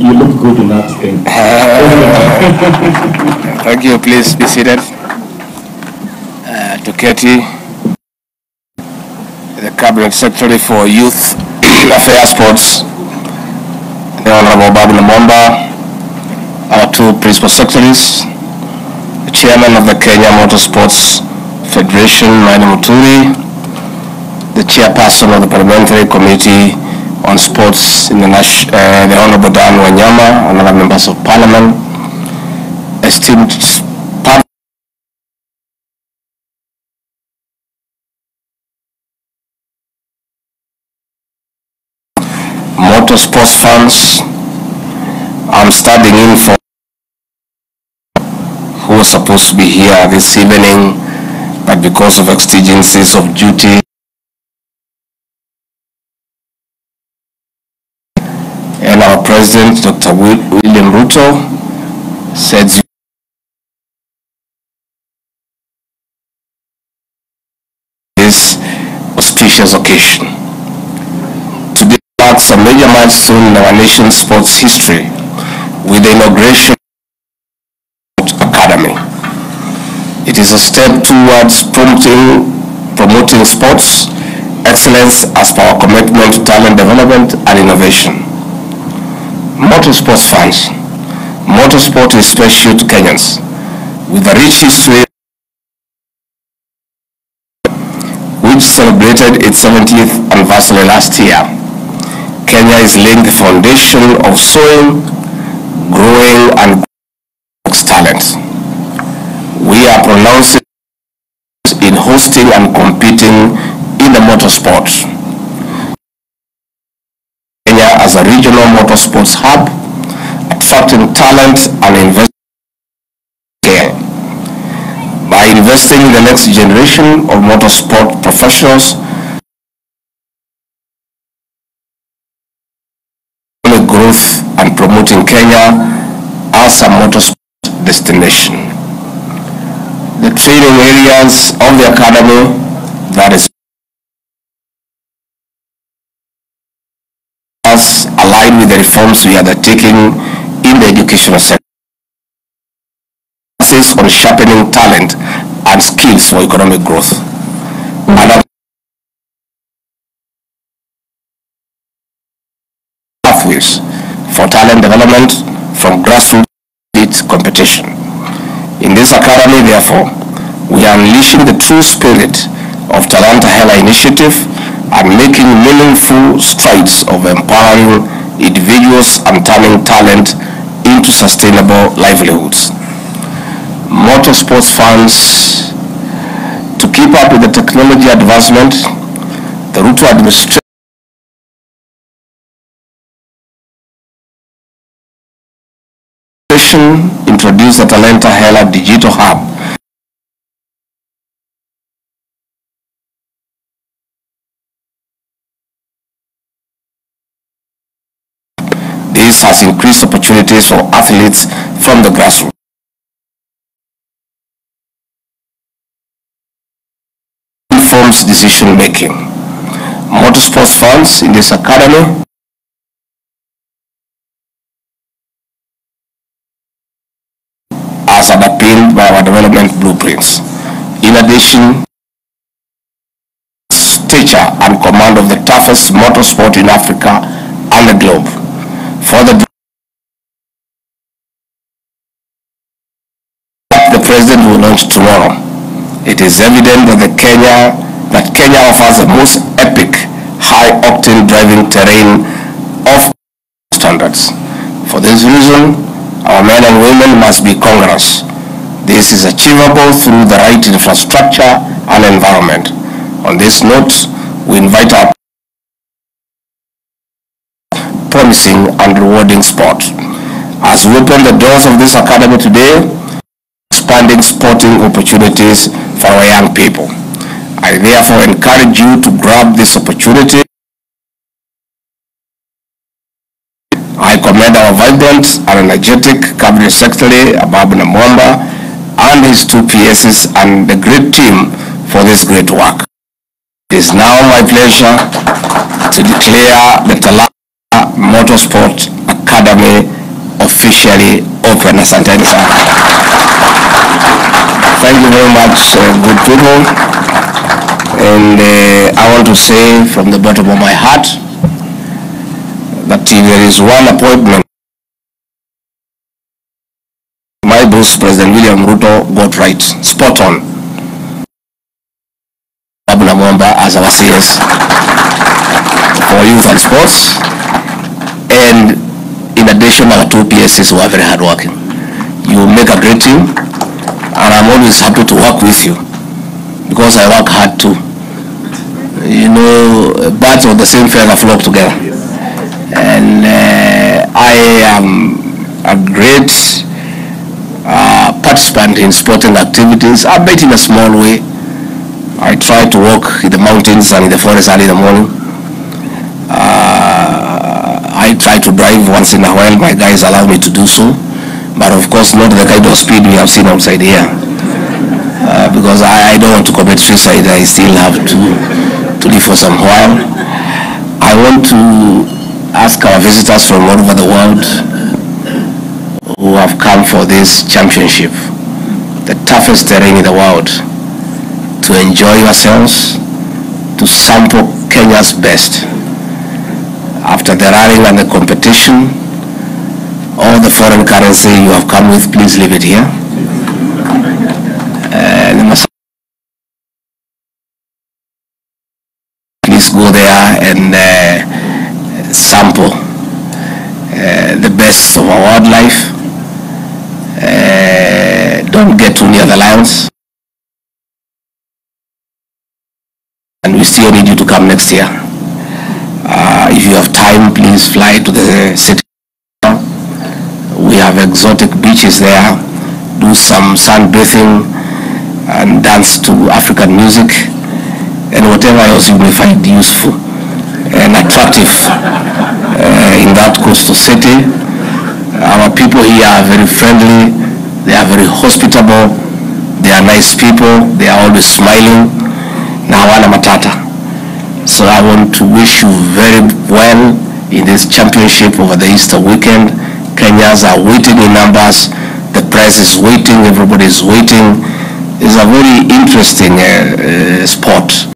You look good in that thing. Thank you. Please be seated. To Katie, the Cabinet Secretary for Youth Affairs, Sports, the Honorable Ababu Namwamba, our two Principal Secretaries, the Chairman of the Kenya Motorsports Federation, Maina Muturi, the Chairperson of the Parliamentary Committee on Sports, the Honorable Dan Wanyama, and other members of Parliament, esteemed motorsports fans. I'm standing in for who was supposed to be here this evening, but because of exigencies of duty, and our President, Dr. William Ruto, said this auspicious occasion. Today marks a major milestone in our nation's sports history with the inauguration of the Academy. It is a step towards promoting sports excellence as per our commitment to talent development and innovation. Motorsports fans, motorsport is special to Kenyans, with a rich history which celebrated its 70th anniversary last year. Kenya is laying the foundation of sowing, growing and growing talent. We are pronouncing in hosting and competing in the motorsport. As a regional motorsports hub, attracting talent and investing care. By investing in the next generation of motorsport professionals, growth and promoting Kenya as a motorsport destination. The training areas of the academy, that is aligned with the reforms we are undertaking in the educational sector, on sharpening talent and skills for economic growth. And pathways for talent development from grassroots to competition. In this academy, therefore, we are unleashing the true spirit of Talanta Hela initiative and making meaningful strides of empowering individuals and turning talent into sustainable livelihoods. Motorsports fans, to keep up with the technology advancement, the Ruto administration introduced the Talanta Hela Digital Hub, has increased opportunities for athletes from the grassroots. Informs decision making. Motorsports fans in this academy as underpinned by our development blueprints. In addition, teacher and command of the toughest motorsport in Africa and the globe. For the President will launch tomorrow, it is evident that Kenya offers the most epic, high-octane driving terrain of standards. For this reason, our men and women must be congruous. This is achievable through the right infrastructure and environment. On this note, we invite our promising and rewarding sport. As we open the doors of this academy today, expanding sporting opportunities for our young people. I therefore encourage you to grab this opportunity. I commend our vibrant and energetic Cabinet Secretary Ababu Namwamba and his two PSs and the great team for this great work. It is now my pleasure to declare the Talanta Motorsport Academy Academy officially open. Asanteni sana. Thank you very much, good people. And I want to say from the bottom of my heart that if there is one appointment my boss, President William Ruto, got right, spot on, Ababu Namwamba as our CS for youth and sports. And in addition, our two PSCs who are very hard working. You make a great team, and I'm always happy to work with you because I work hard too. You know, birds of the same feather flock together. And I am a great participant in sporting activities, albeit in a small way. I try to walk in the mountains and in the forest early in the morning. I try to drive once in a while. My guys allow me to do so, but of course not the kind of speed we have seen outside here, because I don't want to commit suicide. I still have to live for some while. I want to ask our visitors from all over the world who have come for this championship, the toughest terrain in the world, to enjoy yourselves, to sample Kenya's best. After the rallying and the competition, all the foreign currency you have come with, please leave it here. Please go there and sample the best of our wildlife. Don't get too near the lions. And we still need you to come next year. If you have time, please fly to the city. We have exotic beaches there. Do some sunbathing and dance to African music and whatever else you may find useful and attractive in that coastal city. Our people here are very friendly. They are very hospitable. They are nice people. They are always smiling. Na hawana matata. So I want to wish you very well in this championship over the Easter weekend. Kenyans are waiting in numbers. The press is waiting. Everybody is waiting. It's a very interesting sport.